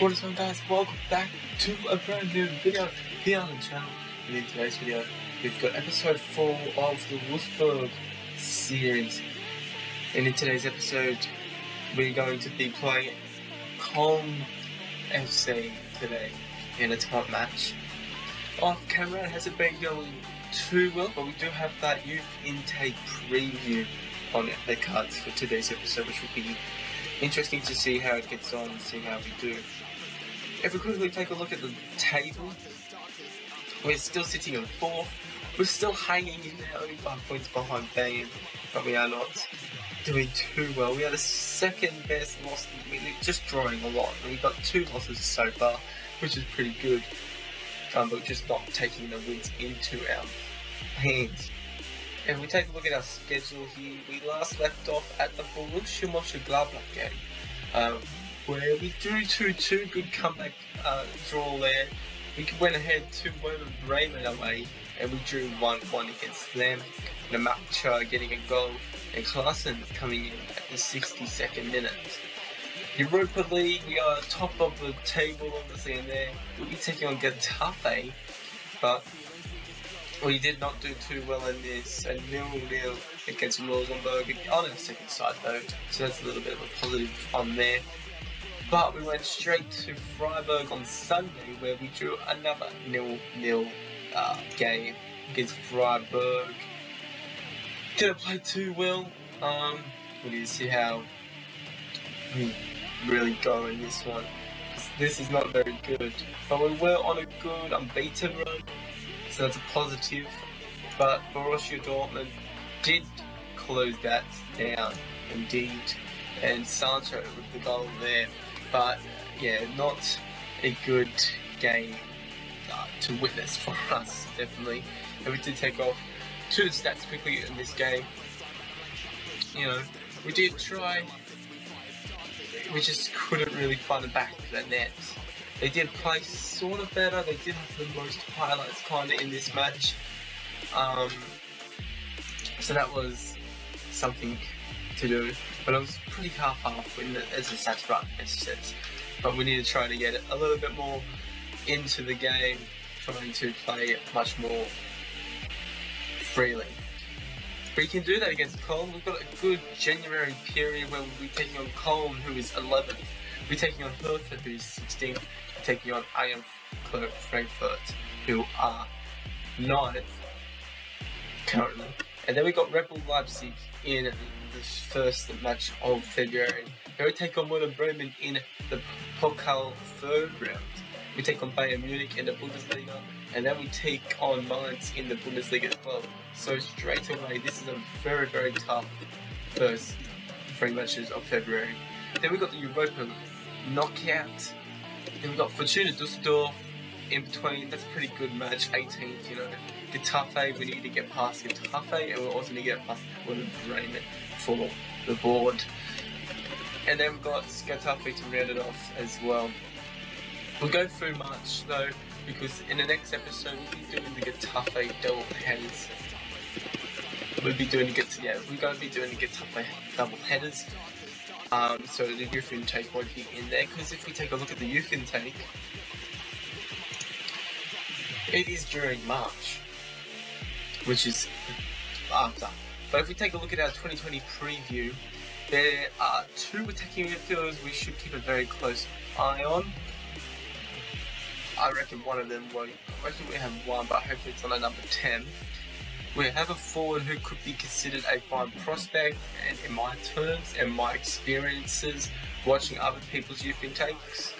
What is up guys, welcome back to a brand new video here on the channel. And in today's video, we've got episode 4 of the Wolfsburg series. And in today's episode, we're going to be playing Köln FC today in a tough match. Off camera, it hasn't been going too well, but we do have that youth intake preview on the cards for today's episode, which will be interesting to see how it gets on and see how we do. If we quickly take a look at the table, we're still sitting on 4th. We're still hanging in there, only 5 points behind Bayern, but we are not doing too well. We are the second best loss, we're just drawing a lot. We've got 2 losses so far, which is pretty good, but just not taking the wins into our hands. If we take a look at our schedule here, we last left off at the Borussia Mönchengladbach game, where we drew 2-2, good comeback draw there. We went ahead to Werder Bremen away, and we drew 1-1 against them. Namacha getting a goal, and Klassen coming in at the 62nd minute. Europa League, we are top of the table, obviously, in there. We'll be taking on Getafe, but we did not do too well in this, a 0-0 against Rosenberg on our second side though, so that's a little bit of a positive on there. But we went straight to Freiburg on Sunday, where we drew another 0-0 game against Freiburg. Didn't play too well, we need to see how we really go in this one. This is not very good, but we were on a good unbeaten run, so that's a positive. But Borussia Dortmund did close that down indeed, and Sancho with the goal there. But yeah, not a good game to witness for us, definitely. And we did take off to the stats quickly in this game. You know, we did try, we just couldn't really find the back of the net. They did play sort of better, they did have the most highlights kind of in this match, so that was something to do, but it was pretty half-half as the stats run, as it says. But we need to try to get it a little bit more into the game, trying to play it much more freely. We can do that against Köln. We've got a good January period where we'll be taking on Köln, who is 11th. We're taking on Hertha, who is 16th. We're taking on Eintracht Frankfurt, who are 9th currently. And then we got Rebel Leipzig in the first match of February. Then we take on Werder Bremen in the Pokal 3rd round. We take on Bayern Munich in the Bundesliga, and then we take on Mainz in the Bundesliga as well. So straight away, this is a very, very tough first 3 matches of February. Then we got the Europa League knockout. Then we got Fortuna Düsseldorf in between. That's a pretty good match. 18th, you know. Getafe, we need to get past Getafe, and we also need to get past Werder Bremen for the board. And then we've got Getafe to round it off as well. We'll go through March though, because in the next episode we'll be doing the Getafe double headers. We're going to be doing the Getafe double headers. So the youth intake won't be in there, because if we take a look at the youth intake, it is during March, which is after. But if we take a look at our 2020 preview, there are 2 attacking midfielders we should keep a very close eye on. I reckon one of them won't. I reckon we have one, but hopefully it's on a number 10. We have a forward who could be considered a fine prospect, and in my terms and my experiences watching other people's youth intakes,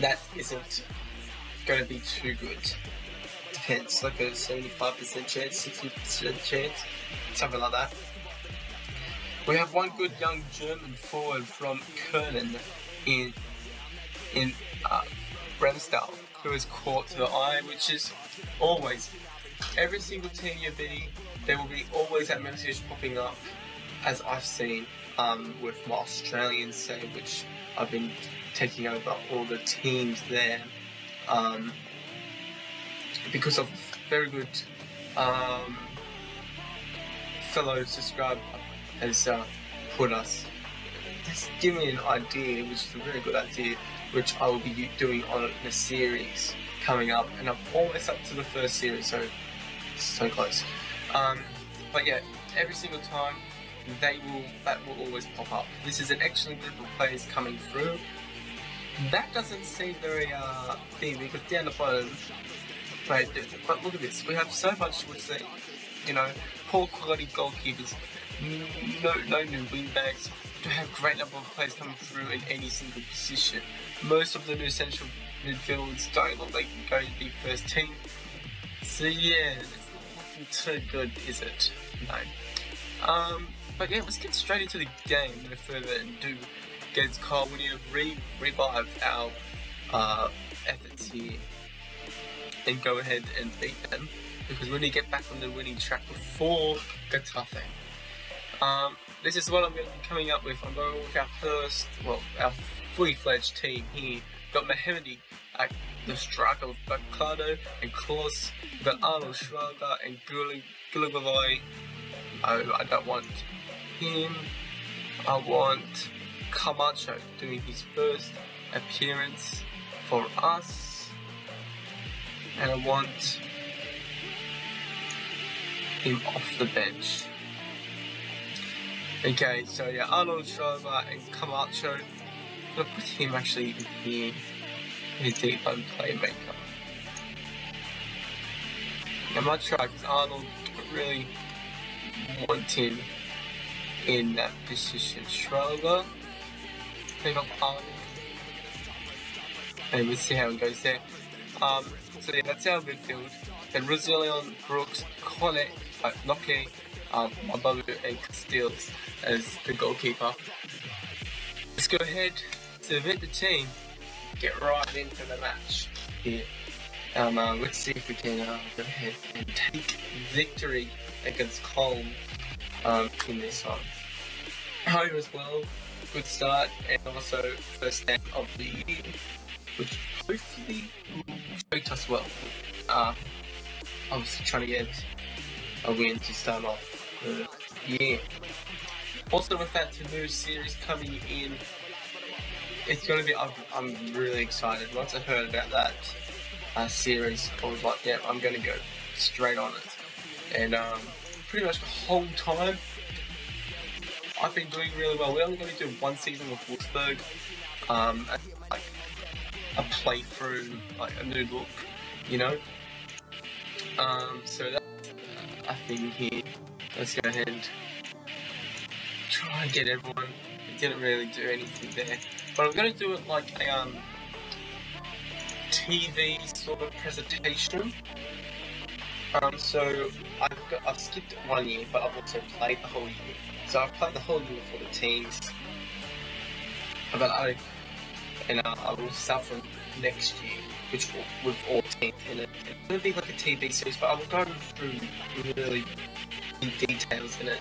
that isn't going to be too good. Hence like a 75% chance, 60% chance, something like that. We have one good young German forward from Köln in Remstal, who is caught to the eye, which is always, every single team you be, there will be always that message popping up, as I've seen with my Australian side, which I've been taking over all the teams there, because of very good fellow subscriber has put us. Just give me an idea, which is a very good idea, which I will be doing on a series coming up, and I'm almost up to the first series, so close. But yeah, every single time that will always pop up. This is an excellent group of players coming through. That doesn't seem very clean, because down the bottom, right, but look at this. We have so much to say, you know, poor quality goalkeepers, no new wingbacks, to have great number of players coming through in any single position. Most of the new central midfielders don't look like they're going to be first team. So yeah, it's not looking too good, is it? No. But yeah, let's get straight into the game. No further ado. Against Kyle, we need to revive our efforts here and go ahead and beat them, because we need to get back on the winning track before Getafe. This is what I'm going to be coming up with. I'm going with our first, well, our fully fledged team here. We've got Mehmedi, the striker with Bacardo and Klaus. We've got Arnold Schwager and Guligovoy. No, I don't want him. I want Camacho doing his first appearance for us, and I want him off the bench. Okay, so yeah, Arnold Schrober and Camacho. I'm gonna put him actually in here, in a deep end playmaker. I'm not sure, because Arnold don't really want him in that position. Schrober. And we'll see how it goes there. So yeah, that's our midfield. Then Resilion, Brooks, Konek, Noki, Ababu and Castiles as the goalkeeper. Let's go ahead to vet the team. Get right into the match here. Let's see if we can go ahead and take victory against Köln in this one. Home as well. Good start, and also first game of the year, which hopefully will treat us well. Obviously trying to get a win to start off the year. Also with that new series coming in, it's going to be, I'm really excited. Once I heard about that series, I was like, yeah, I'm going to go straight on it. And pretty much the whole time, I've been doing really well. We're only going to do one season with Wolfsburg, like a playthrough, like a new look, you know. So that's a thing here. Let's go ahead and try and get everyone. It didn't really do anything there, but I'm going to do it like a TV sort of presentation. So I've skipped 1 year, but I've also played the whole year. So I've played the whole year for the teams, but I will start from next year, which will, with all teams in it. It's going to be like a TV series, but I will go through really details in it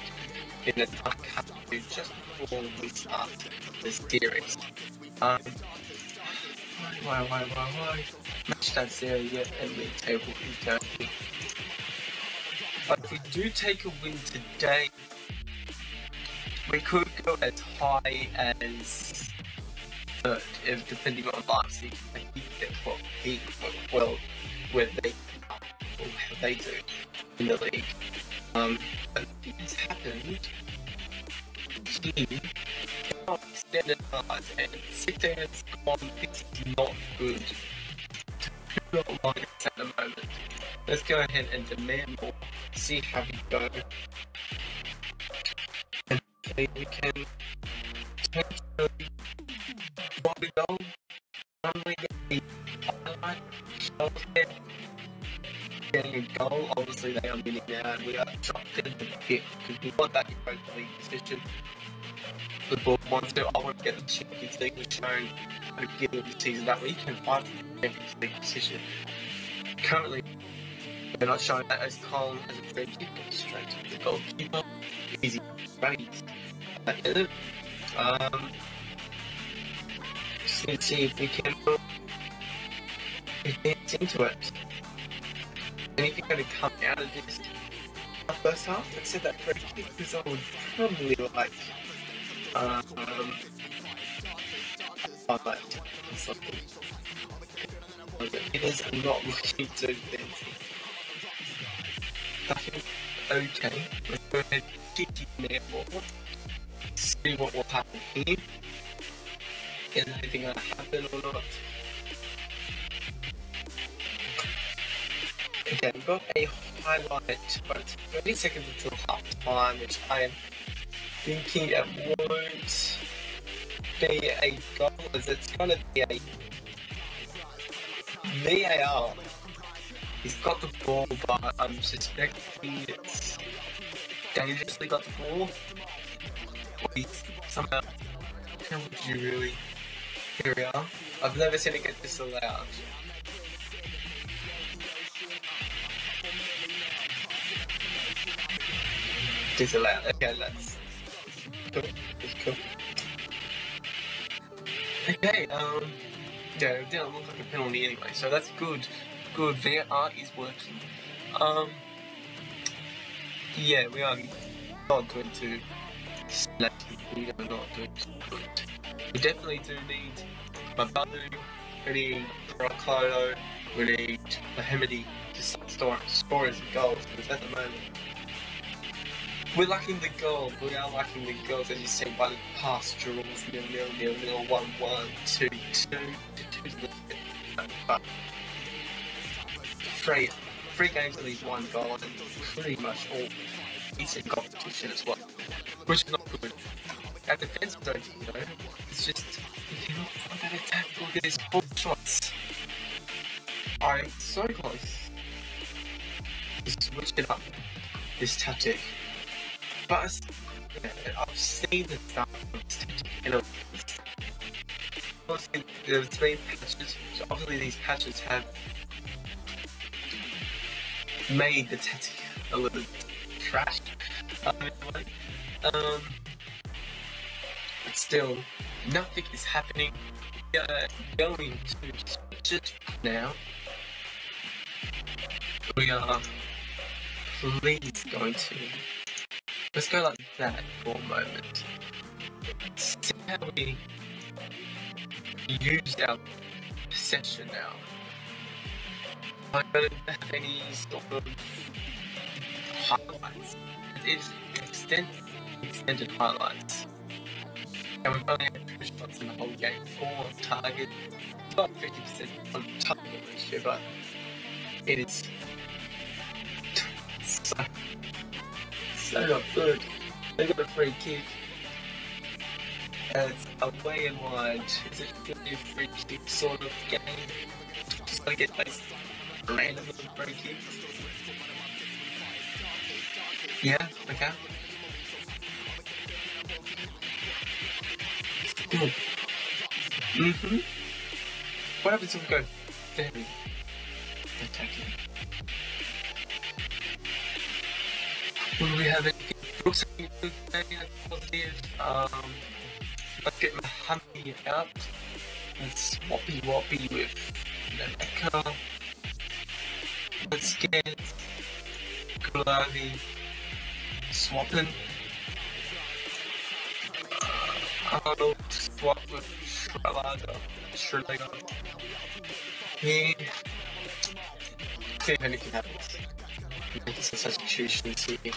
in an archive just before we start the series. Why? Matchdown series, yeah, and league table internally. But if we do take a win today, we could go as high as third, if depending on Leipzig, well, where they or how they do in the league. But nothing has happened. He cannot extend it hard, and 16 has gone. This is not good. Do not like this at the moment. Let's go ahead and demand more. See how we go. We can potentially want to go only the highlight shot here. Getting a goal, obviously they are winning now, and we are dropped in the fifth because we want that Europa League position. The board wants to, I want to get the Champions League, was shown at the beginning of the season that we can fight for the Champions League position. Currently, they're not showing that as Colin has a free kick, straight to the goalkeeper. Easy space. That is it. Just need to see if we can advance into it. Anything going to come out of this first half? Let's set that free kick, because I would probably like Sunlight or something. Players are not looking so busy. I think, okay, let's go ahead and keep it forward. See what will happen here. Is anything going to happen or not? Okay, we've got a highlight, but it's 30 seconds until half time, which I am thinking it won't be a goal, as it's going to be a VAR. He's got the ball, but I'm suspecting it's dangerously got the ball. He's somehow, how would you really? Here we are. I've never seen it get disallowed. Disallowed. Okay, that's cool. That's cool. Okay, yeah, it didn't look like a penalty anyway, so that's good. Good, VAR is working. Yeah, we are not going to slash we are not doing too good. We definitely do need Mababu, we need Bacardo, we need Mehmedi to score as goals, because at the moment we're lacking the goal, we are lacking the goals, as you see by the past draws, 0-0, 1-1, 2-2, but three games at least one goal and pretty much all decent competition as well, which is not good. Our defence don't, you know, it's just, you cannot find that attack. Look at his full shots. I'm so close. Just switched it up, this tactic. But yeah, I've seen the start of this tactic in a obviously, there's three patches, so obviously these patches have made the tactic a little trash. But still, nothing is happening. We are going to switch it now. We are please going to. Let's go like that for a moment. See how we use our possession now. I don't have any sort of highlights. It's extended highlights. And we've only had 2 shots in the whole game. 4 on target. Not 50% on target ratio, but it is so not good. They got a free kick. And it's away and wide. Is it going to be a free kick sort of game? Just going to get those random free kicks. Yeah, okay. Good. Mm-hmm. What happens if we go very attacking? Will we have anything? Brooks is positive. Let's get Mahamdi out. Let's swappy woppy with Namacha. Let's get Gulavi. Swapping. Arnold swap with Schrober. He. See if anything happens. Make some substitutions here.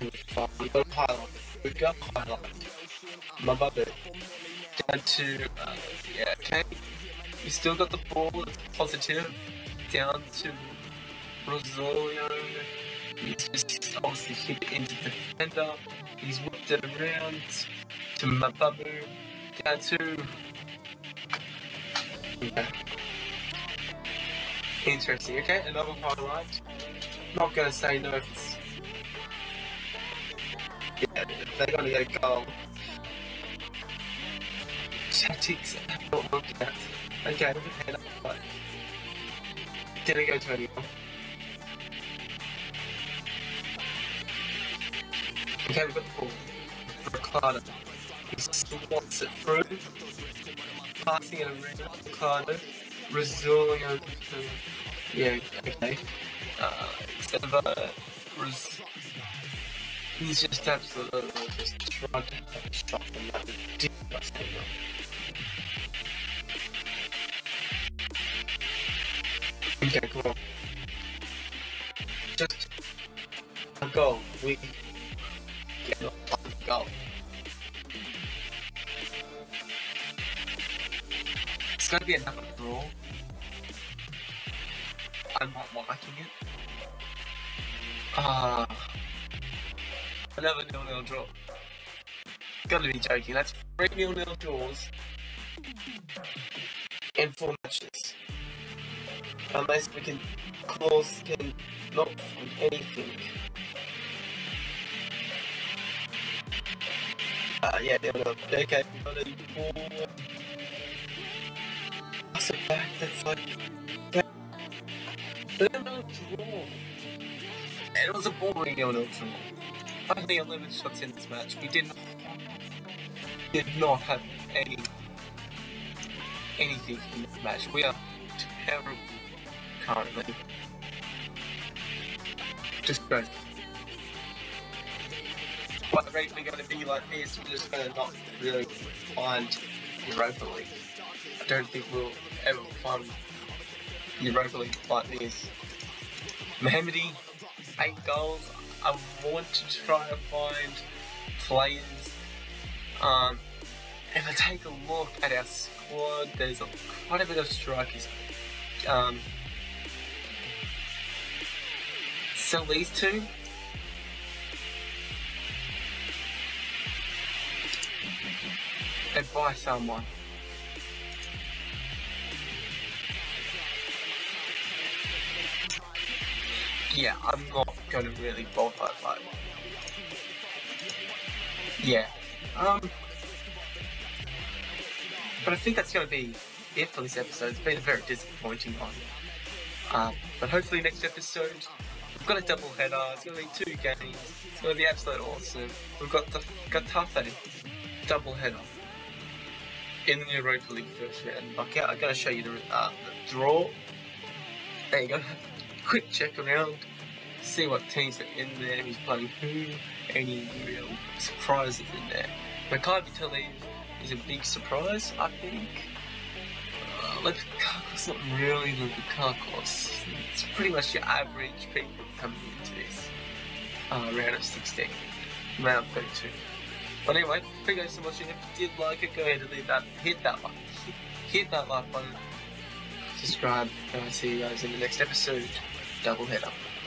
We've got a highlight. We've got a highlight. Mababu. Down to. Yeah, okay. We still got the ball. It's positive. Down to Rosolio. He's just obviously hit it into the defender. He's whipped it around to Mababu. Down to. Yeah. Interesting. Okay, another highlight. Not gonna say no if it's. Yeah, they're gonna get a goal. Tactics have not worked out. Okay, look at that highlight. Didn't go to anyone. Okay, we've got the ball. Bacardo. He swats it through. Passing it around to Bacardo. Rosolio. Yeah, okay. Instead of he's just absolutely just trying to have a shot from that. das Thema. We can grow. Just a goal. We cannot go. It's gonna be another draw. I'm not liking it. Another 0-0 draw. Gotta be joking, that's 3 0-0 draws in 4 matches. Unless we can close in, not find anything. Yeah, 0-0. Okay, we got a ball. That's a fact, that's like. 0-0 draw. It was a boring 0-0 draw. Only 11 shots in this match. We did not have anything in this match. We are terrible currently. Just go. But the reason we're going to be like this, we're just going to not really find Europa League. I don't think we'll ever find Europa League like this. Mehmedi, 8 goals. I want to try and find players. If I take a look at our squad, there's quite a bit of strikers. Sell these two. And buy someone. Yeah, I'm not going to really bother, like... Yeah. But I think that's going to be it for this episode. It's been a very disappointing one. But hopefully next episode, we've got a double header. It's going to be 2 games. It's going to be absolutely awesome. We've got the Getafe double header in the Europa League first round. Okay, I'm going to show you the draw. There you go. Quick check around, see what teams are in there, who's playing who, any real surprises in there. Maccabi Tel Aviv is a big surprise, I think. Lukaku's not really Lukaku's. It's pretty much your average people coming into this round of 16, round 32. But anyway, thank you guys so much. If you did like it, go ahead and leave that, hit that like button, subscribe, and I'll see you guys in the next episode. Double header.